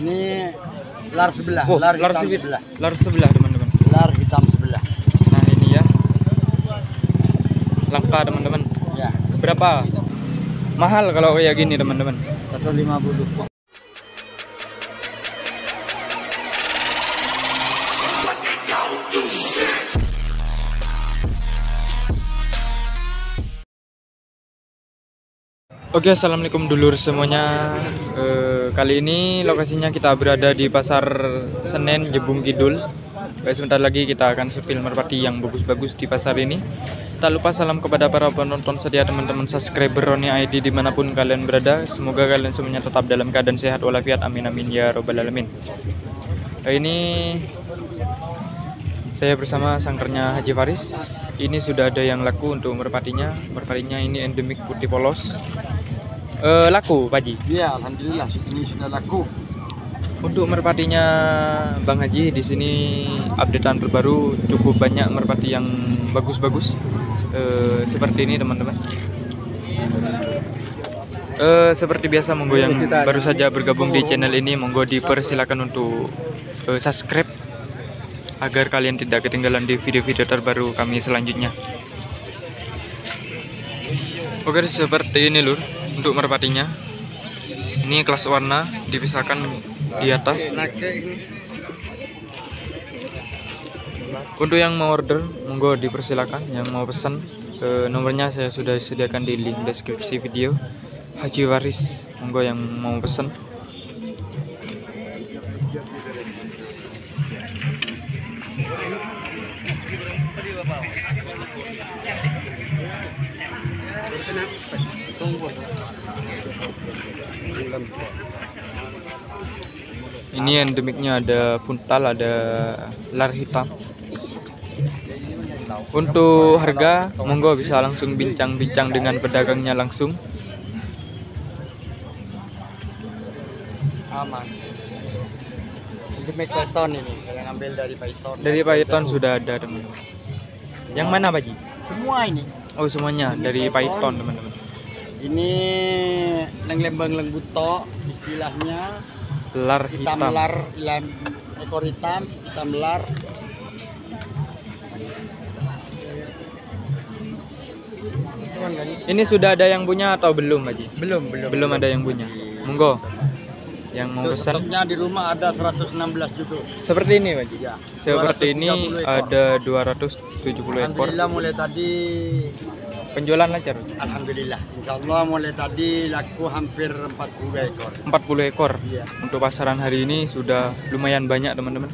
Ini lar sebelah, oh, lar sebelah teman-teman. Lar hitam sebelah. Nah ini ya, langka teman-teman. Ya. Berapa? Mahal kalau kayak gini teman-teman. 150. Oke, assalamualaikum dulur semuanya. Kali ini lokasinya kita berada di Pasar Senen Jebung Kidul. Sebentar lagi kita akan sepil merpati yang bagus-bagus di pasar ini. Tak lupa salam kepada para penonton setia, teman-teman subscriber Roni ID dimanapun kalian berada. Semoga kalian semuanya tetap dalam keadaan sehat walafiat, amin amin ya robbal alamin. Ini saya bersama sangkarnya Haji Faris. Ini sudah ada yang laku untuk merpatinya. Merpatinya ini endemik putih polos. Laku Pak Haji? Iya, alhamdulillah ini sudah laku. Untuk merpatinya Bang Haji di sini updatean terbaru, cukup banyak merpati yang bagus-bagus seperti ini teman-teman. Seperti biasa monggo yang baru saja bergabung di channel ini monggo dipersilakan untuk subscribe agar kalian tidak ketinggalan di video-video terbaru kami selanjutnya. Oke, seperti ini lur. Untuk merpatinya ini kelas warna dipisahkan di atas. Untuk yang mau order monggo dipersilakan, yang mau pesan nomornya saya sudah sediakan di link deskripsi video. Haji Faris, monggo yang mau pesan. Ini endemiknya ada puntal, ada lar hitam. Untuk harga monggo bisa langsung bincang-bincang dengan pedagangnya langsung. Aman. Endemik Python ini, kalian ambil dari Python. Dari Python sudah ada teman-teman. Yang mana Pak Ji? Semua ini. Oh semuanya dari Python teman-teman. Ini lembang lengbuto istilahnya. Lar hitam. Hitam lar, ekor hitam, hitam lar. Ini sudah ada yang punya atau belum Haji? Belum ada yang punya. Monggo yang mau pesan. Stoknya di rumah ada 116 judul. Seperti ini Haji ya. Seperti ini ada 270 ekor. Alhamdulillah mulai tadi penjualan lancar. Alhamdulillah. Insyaallah mulai tadi laku hampir 40 ekor. 40 ekor. Iya. Untuk pasaran hari ini sudah lumayan banyak teman-teman.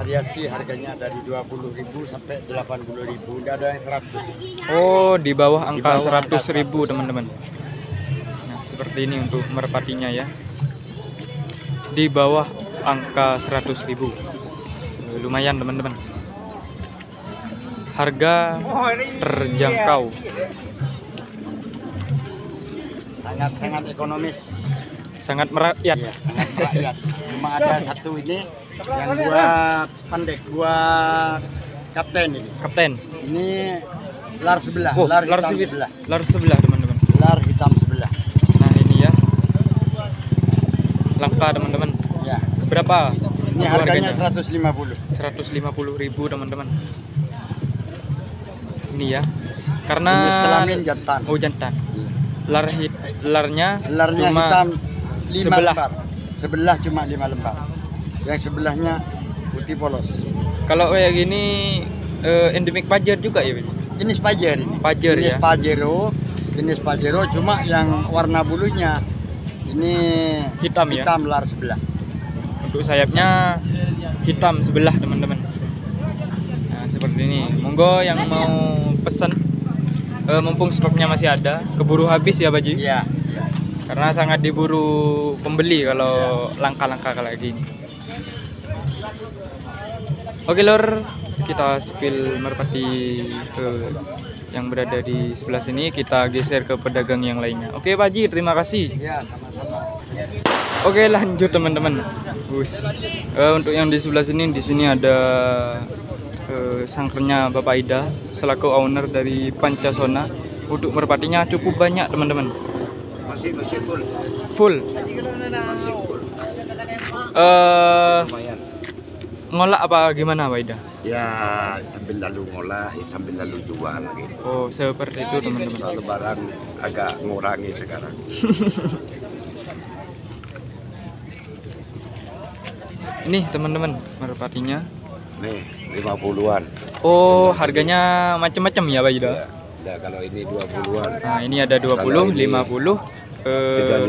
Variasi harganya dari 20.000 sampai 80.000. Enggak ada yang 100. Oh, di bawah angka 100.000 teman-teman. Seperti ini untuk merpatinya ya, di bawah angka 100.000. Lumayan teman-teman, harga terjangkau, sangat-sangat ekonomis, sangat merakyat. Iya, sangat merakyat. Cuma ada satu ini yang buat pendek, buat kapten ini. Kapten ini lar sebelah, oh, lar sebelah teman-teman, lar hitam sebelah. Langka teman-teman. Ya. Berapa? Ini harganya 150.000 teman-teman. Ini ya. Karena ini kelamin jantan. Oh jantan. Larnya cuma hitam 5 sebelah. Lembar. Sebelah cuma 5 lembar. Yang sebelahnya putih polos. Kalau kayak gini endemik pajer juga ya? Jenis pajer ini. Pajer ya. Jenis pajero cuma yang warna bulunya ini hitam ya, hitam lar sebelah. Untuk sayapnya hitam sebelah teman-teman. Nah seperti ini, monggo yang mau pesan. Mumpung stoknya masih ada, keburu habis ya Pak Ji ya, ya. Karena sangat diburu pembeli kalau ya. Langka-langka kayak gini. Oke lor, kita spill merpati ke yang berada di sebelah sini, kita geser ke pedagang yang lainnya. Oke Pak Haji, terima kasih. Ya, sama-sama. Oke, lanjut teman-teman. Untuk yang di sebelah sini, di sini ada sangkernya Bapak Ida selaku owner dari Pancasona. Untuk merpatinya cukup banyak teman-teman. Masih full. Full. Masih full. Ngolah apa gimana Pak Ida? Ya sambil lalu ngolah, ya sambil lalu jual gitu. Oh seperti itu teman-teman. Soal lebaran agak ngurangi sekarang. Nih teman-teman merpatinya. Nih 50-an. Oh 50. Harganya macam-macam ya Pak Ida? Ya, ya kalau ini 20-an. Nah ini ada 20, kalau 50,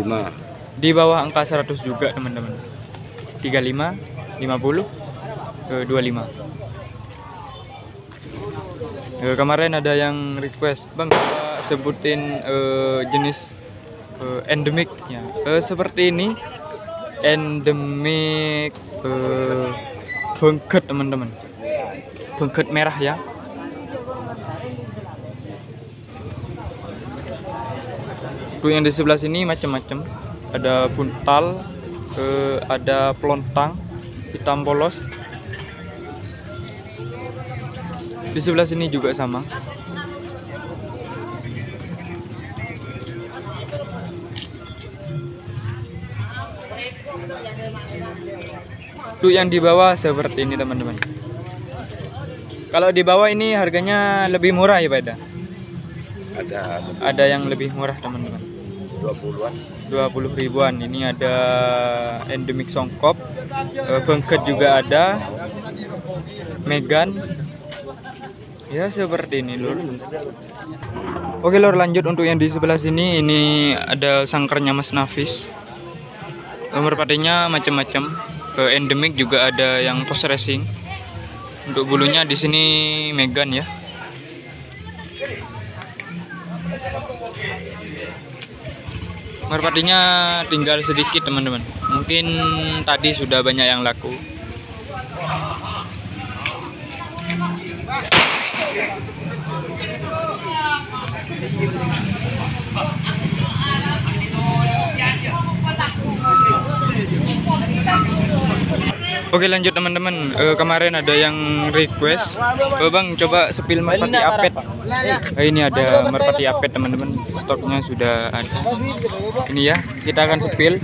35. Di bawah angka 100 juga teman-teman. 35, 50. 25. Kemarin ada yang request, Bang, sebutin jenis endemiknya. Seperti ini, endemik bengket teman-teman. Bengket merah ya. Untuk yang di sebelah sini macam-macam. Ada buntal, ada pelontang hitam polos. Di sebelah sini juga sama. Tuh yang di bawah seperti ini teman-teman. Kalau di bawah ini harganya lebih murah ya Pak Ida? Ada yang lebih murah teman-teman. 20 ribuan. Ini ada endemik songkop, bengket juga ada, megan. Ya seperti ini lur. Oke lur, lanjut untuk yang di sebelah sini. Ini ada sangkarnya Mas Nafis. Merpatinya macam-macam. Endemik juga ada yang pos racing. Untuk bulunya di sini megan ya. Merpatinya tinggal sedikit teman-teman. Mungkin tadi sudah banyak yang laku. Oke lanjut teman-teman. Kemarin ada yang request, Bang coba sepil merpati apet. Ini ada merpati apet teman-teman, stoknya sudah ada. Ini ya, kita akan sepil.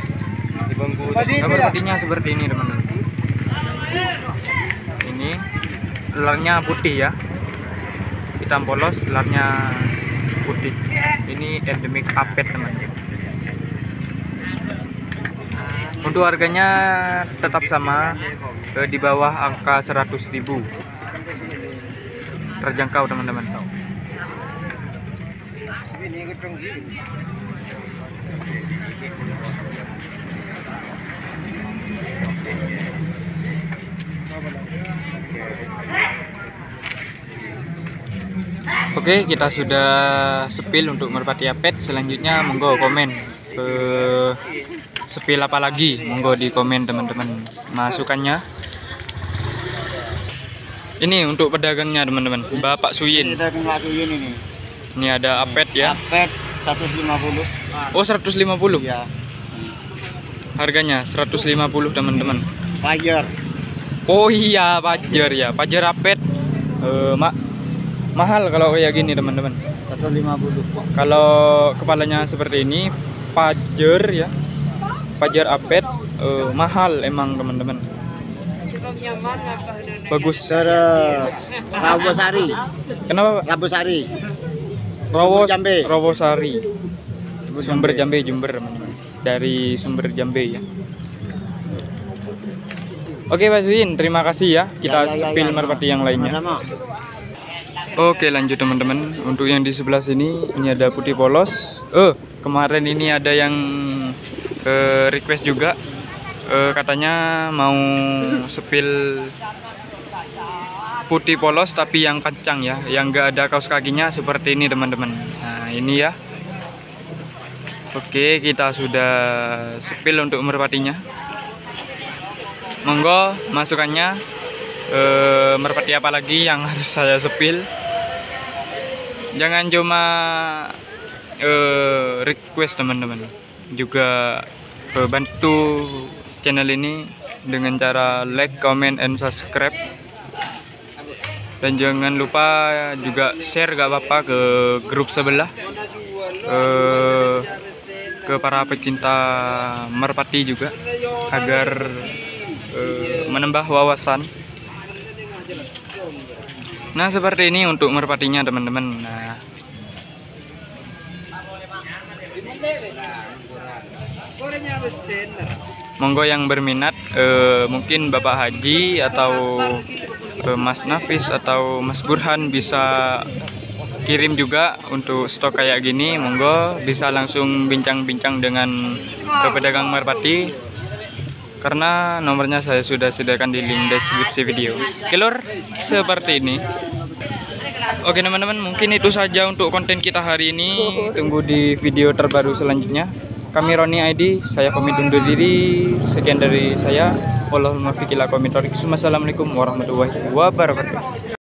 Merpatinya seperti ini teman-teman. Ini elarnya putih ya, hitam polos, elarnya putih. Ini endemik apet teman-teman. Untuk harganya tetap sama, di bawah angka 100.000. Terjangkau teman-teman. Oke, kita sudah sepil untuk merpati apet. Selanjutnya monggo komen. Sepil apa lagi, monggo di komen teman-teman masukannya. Ini untuk pedagangnya teman-teman, Bapak Suyin. Ini ada apet ya. Apet 150. Oh 150 ya. Harganya 150 teman-teman. Pajer. Oh iya pajer ya, pajer apet mahal kalau kayak gini teman-teman. 150. Kalau kepalanya seperti ini pajer ya. Pajar apet mahal emang teman-teman. Bagus. Rawosari. Kenapa Pak? Rawosari. Rawosari. Sumber jambe Jember teman-teman. Dari Sumber Jambe ya. Oke Pak Suyin, terima kasih ya. Kita sepil merpati yang lainnya. Oke lanjut teman-teman. Untuk yang di sebelah sini ini ada putih polos. Kemarin ini ada yang request juga, katanya mau sepil putih polos tapi yang kencang ya, yang nggak ada kaos kakinya seperti ini teman-teman. Nah ini ya. Oke, kita sudah sepil untuk merpatinya. Monggo masukannya, merpati apa lagi yang harus saya sepil. Jangan cuma request teman-teman, juga bantu channel ini dengan cara like, comment, and subscribe. Dan jangan lupa juga share gak apa-apa ke grup sebelah, ke para pecinta merpati juga, agar menambah wawasan. Nah seperti ini untuk merpatinya teman-teman. Nah, monggo yang berminat, mungkin Bapak Haji atau Mas Nafis atau Mas Burhan bisa kirim juga untuk stok kayak gini. Monggo bisa langsung bincang-bincang dengan pedagang merpati, karena nomornya saya sudah sediakan di link deskripsi video. Oke lor, seperti ini. Oke teman-teman, mungkin itu saja untuk konten kita hari ini. Tunggu di video terbaru selanjutnya. Kami Roni ID, saya pamit undur diri. Sekian dari saya. Wallahul muwaffiq ila aqwamit thoriq. Assalamualaikum warahmatullahi wabarakatuh.